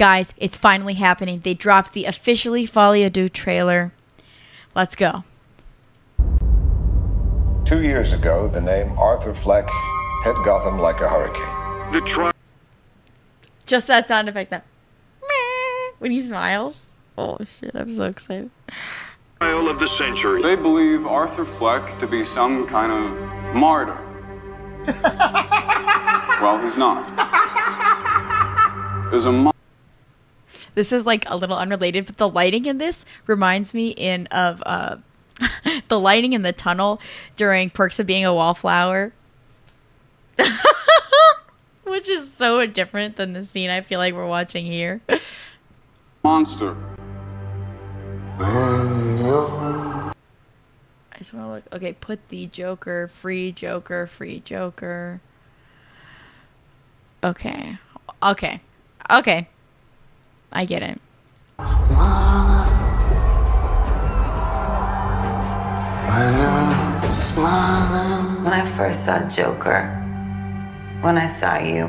Guys, it's finally happening. They dropped the officially Folie à Deux trailer. Let's go. 2 years ago, the name Arthur Fleck hit Gotham like a hurricane. Just that sound effect, that when he smiles. Oh shit, I'm so excited. Trial of the century. They believe Arthur Fleck to be some kind of martyr. Well, he's not. There's a. This is like a little unrelated, but the lighting in this reminds me of the lighting in the tunnel during Perks of Being a Wallflower. Which is so different than the scene I feel like we're watching here. Monster. I just want to look. Okay, put the Joker, free Joker, free Joker. Okay. Okay. Okay. I get it. Smiling. When I first saw Joker, when I saw you.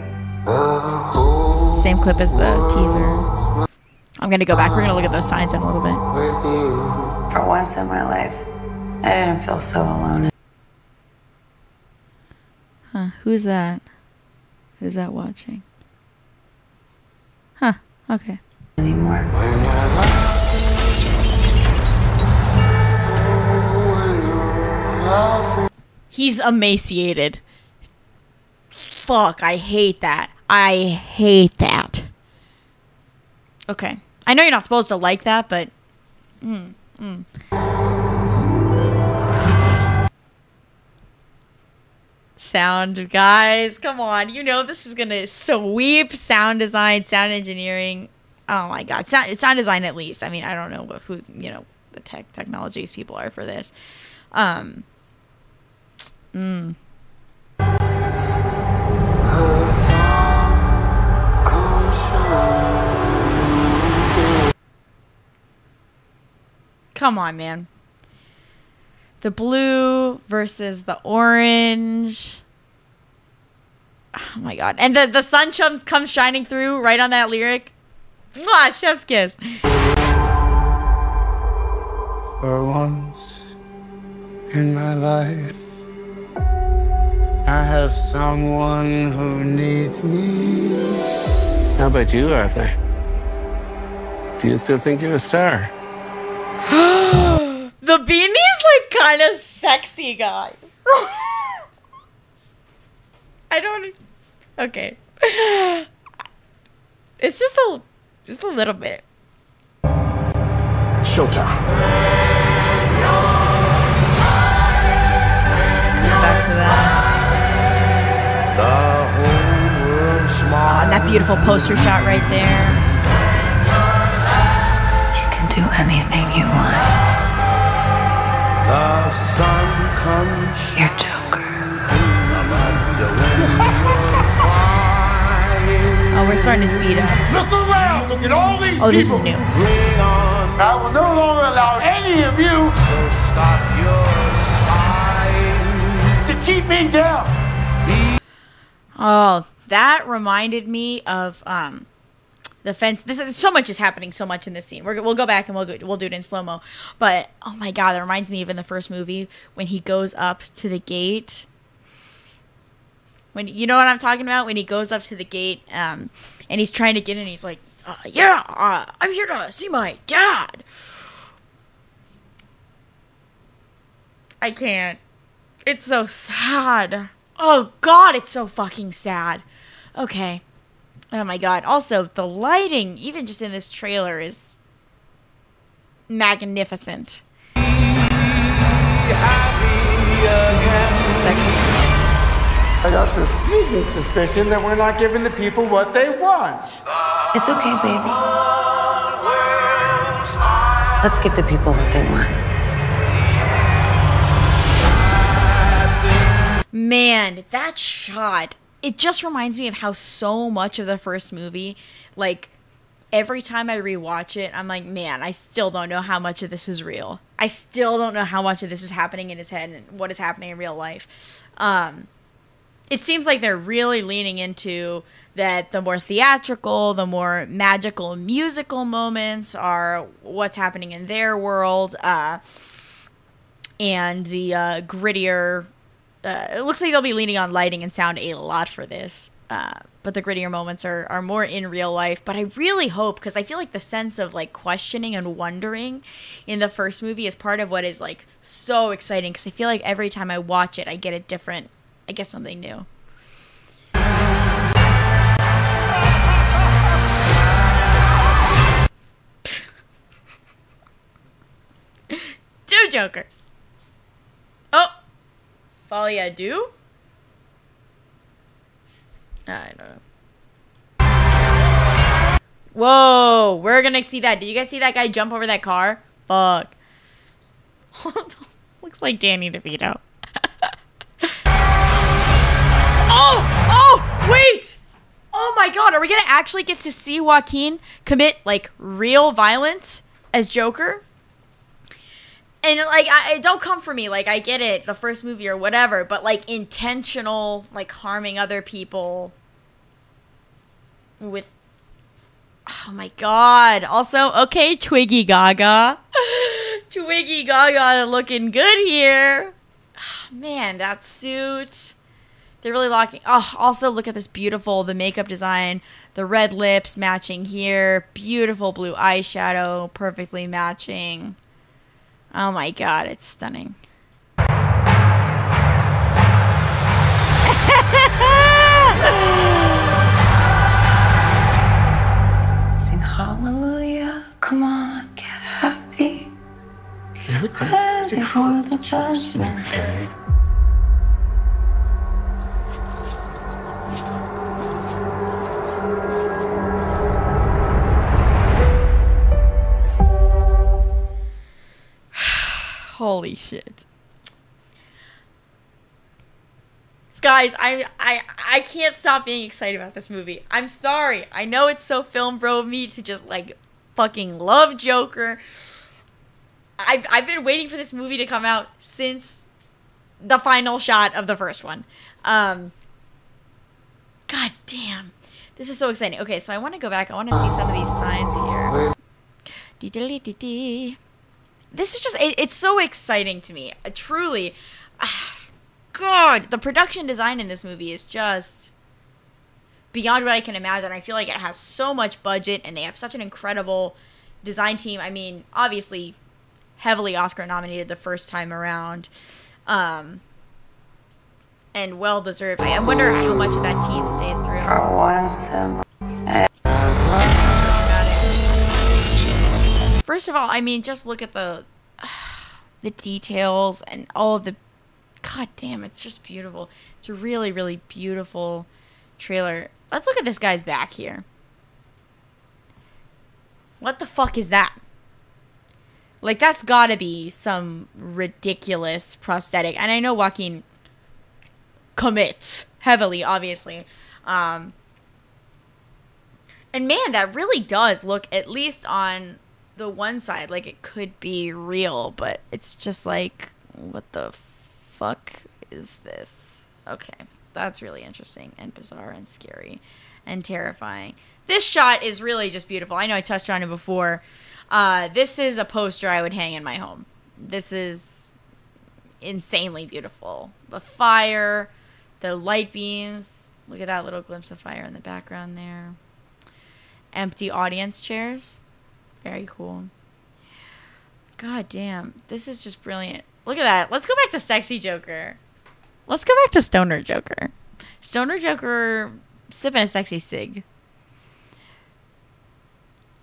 Same clip as the teaser. I'm gonna go back. We're gonna look at those signs in a little bit. For once in my life, I didn't feel so alone. Huh? Who's that? Who's that watching? Huh? Okay. Anymore. He's emaciated. Fuck, I hate that. I hate that. Okay. I know you're not supposed to like that, but... Sound, guys. Come on. You know this is going to sweep sound design, sound engineering. Oh, my God. Sound design, at least. I mean, I don't know who, you know, the technologies people are for this. Come on, man. The blue versus the orange. Oh my God. And the sun comes shining through right on that lyric. Mwah, chef's kiss. For once in my life, I have someone who needs me. How about you, Arthur? Do you still think you're a star? The beanie's like kind of sexy, guys. I don't. Okay. It's just a little bit. Showtime. Back to that. The whole world smiles. That beautiful poster shot right there. You can do anything you want. The sun comes. You're Joker. Oh, we're starting to speed up. Look around. Look at all these people. Oh, this is new. I will no longer allow any of you to keep me down. Oh, that reminded me of the fence. This is, so much is happening. So much in this scene. We'll go back and we'll do it in slow mo. But oh my God, that reminds me of in the first movie when he goes up to the gate. When you know what I'm talking about? When he goes up to the gate and he's trying to get in, he's like, yeah, I'm here to see my dad. I can't. It's so sad. Oh, God, it's so fucking sad. Okay. Oh, my God. Also, the lighting, even just in this trailer, is magnificent. Be happy again. Sexy. I got the sneaking suspicion that we're not giving the people what they want. It's okay, baby. Let's give the people what they want. Man, that shot. It just reminds me of how so much of the first movie, like, every time I rewatch it, I'm like, man, I still don't know how much of this is real. I still don't know how much of this is happening in his head and what is happening in real life. it seems like they're really leaning into that the more theatrical, the more magical musical moments are what's happening in their world, and the grittier, it looks like they'll be leaning on lighting and sound aid a lot for this, but the grittier moments are more in real life. But I really hope, because I feel like the sense of like questioning and wondering in the first movie is part of what is like so exciting, because I feel like every time I watch it, I get a different, I get something new. Two Jokers. Oh, Folie à Deux? I don't know. Whoa, we're gonna see that. Did you guys see that guy jump over that car? Fuck. Looks like Danny DeVito. Oh, wait. Oh my God, are we gonna actually get to see Joaquin commit like real violence as Joker? And, like, it don't come for me. Like, I get it, the first movie or whatever, but, like, intentional, like, harming other people with... Oh, my God. Also, okay, Twiggy Gaga. Twiggy Gaga looking good here. Oh, man, that suit. They're really locking... Oh, also, look at this beautiful, the makeup design, the red lips matching here, beautiful blue eyeshadow, perfectly matching... Oh my God, it's stunning. Sing hallelujah, come on, get happy. Get ready for the judgment day. Holy shit. Guys, I can't stop being excited about this movie. I'm sorry. I know it's so film bro of me to just like fucking love Joker. I've been waiting for this movie to come out since the final shot of the first one. God damn. This is so exciting. Okay, so I want to go back. I want to see some of these signs here. Dee-dee-dee-dee. This is just, it's so exciting to me. Truly. God, the production design in this movie is just beyond what I can imagine. I feel like it has so much budget and they have such an incredible design team. I mean, obviously, heavily Oscar nominated the first time around. And well deserved. I wonder how much of that team stayed through. For once. First of all, I mean, just look at the details and all of the... God damn, it's just beautiful. It's a really, really beautiful trailer. Let's look at this guy's back here. What the fuck is that? Like, that's gotta be some ridiculous prosthetic. And I know Joaquin commits heavily, obviously. And man, that really does look, at least on... the one side, like it could be real, but it's just like, what the fuck is this? Okay, that's really interesting and bizarre and scary and terrifying. This shot is really just beautiful. I know I touched on it before. This is a poster I would hang in my home. This is insanely beautiful. The fire, the light beams. Look at that little glimpse of fire in the background there. Empty audience chairs. Very cool. God damn. This is just brilliant. Look at that. Let's go back to Sexy Joker. Let's go back to Stoner Joker. Stoner Joker sipping a sexy cig.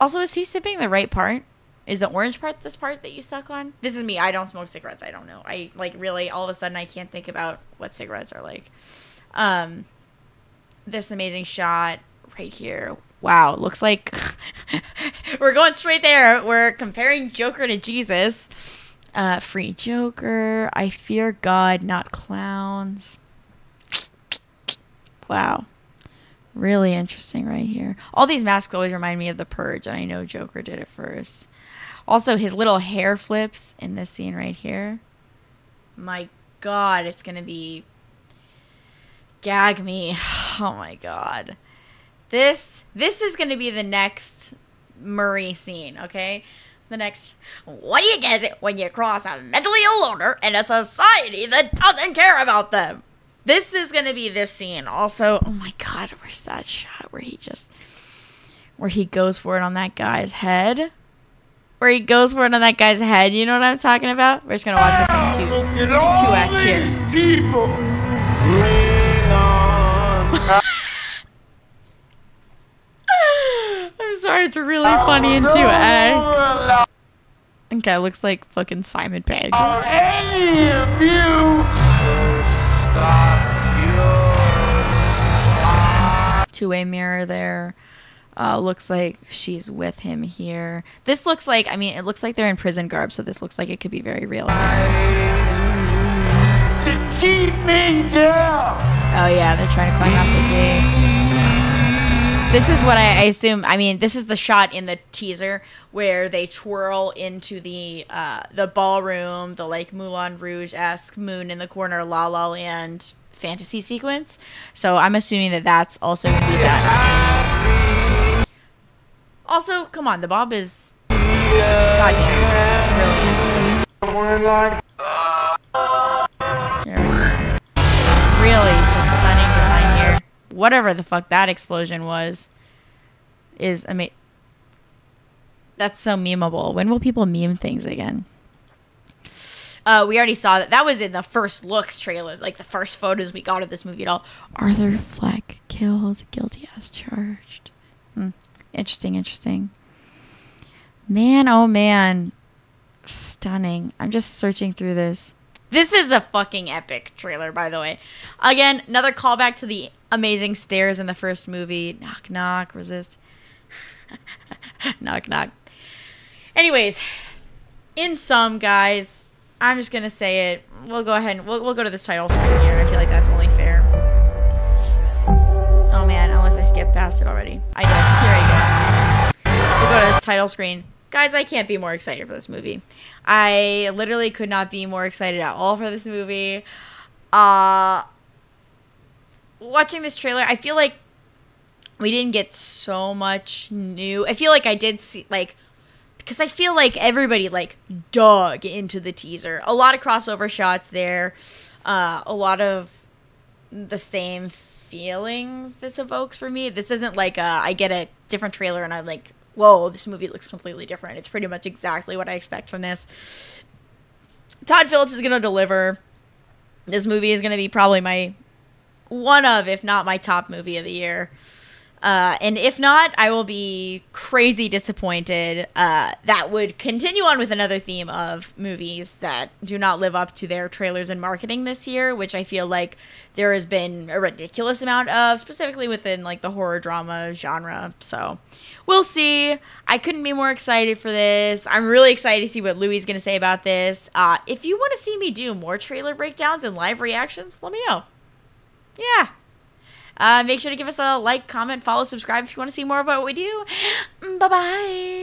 Also, is he sipping the right part? Is the orange part this part that you suck on? This is me. I don't smoke cigarettes. I don't know. I, like, really, all of a sudden, I can't think about what cigarettes are like. This amazing shot right here. Wow, looks like we're going straight there. We're comparing Joker to Jesus. Free Joker. I fear God, not clowns. Wow. Really interesting right here. All these masks always remind me of The Purge, and I know Joker did it first. Also, his little hair flips in this scene right here. My God, it's going to be... Gag me. Oh my god. This is going to be the next Murray scene, okay? The next, what do you get when you cross a mentally ill loner in a society that doesn't care about them? This is going to be this scene. Also, oh my god, where's that shot where he goes for it on that guy's head? Where he goes for it on that guy's head, you know what I'm talking about? We're just going to watch this in two acts here. People. I'm sorry, it's really funny in two acts. Okay, looks like fucking Simon Pegg. Are any of you? Two-way mirror there. Looks like she's with him here. This looks like, I mean, it looks like they're in prison garb, so this looks like it could be very real. To keep me down. Oh yeah, they're trying to climb off the gates. This is what I assume, I mean, this is the shot in the teaser where they twirl into the ballroom, the like Moulin Rouge-esque moon in the corner, La La Land fantasy sequence. So I'm assuming that that's also gonna be that. Also, come on, the Bob is goddamn brilliant. Really just stunning design here. Whatever the fuck that explosion was is amazing. That's so memeable. When will people meme things again? We already saw that. That was in the first looks trailer, like the first photos we got of this movie at all. Arthur Fleck killed, guilty as charged. Interesting, interesting. Man, oh man. Stunning. I'm just searching through this. This is a fucking epic trailer, by the way. Again, another callback to the amazing stairs in the first movie. Knock, knock, resist. Knock, knock. Anyways, in sum, guys, I'm just going to say it. We'll go ahead and we'll go to this title screen here. I feel like that's only fair. Oh, man, unless I skipped past it already. I did. Here we go. Go to this title screen. Guys, I can't be more excited for this movie. I literally could not be more excited at all for this movie. Watching this trailer, I feel like we didn't get so much new. I feel like I did see, like, because I feel like everybody, like, dug into the teaser. A lot of crossover shots there. A lot of the same feelings this evokes for me. This isn't like I get a different trailer and I'm like, whoa, this movie looks completely different. It's pretty much exactly what I expect from this. Todd Phillips is going to deliver. This movie is going to be probably my one of, if not my top movie of the year. And if not, I will be crazy disappointed. That would continue on with another theme of movies that do not live up to their trailers and marketing this year, which I feel like there has been a ridiculous amount of, specifically within like the horror drama genre. So we'll see. I couldn't be more excited for this. I'm really excited to see what Louis is going to say about this. If you want to see me do more trailer breakdowns and live reactions, let me know. Yeah. Make sure to give us a like, comment, follow, subscribe if you want to see more of what we do. Bye-bye.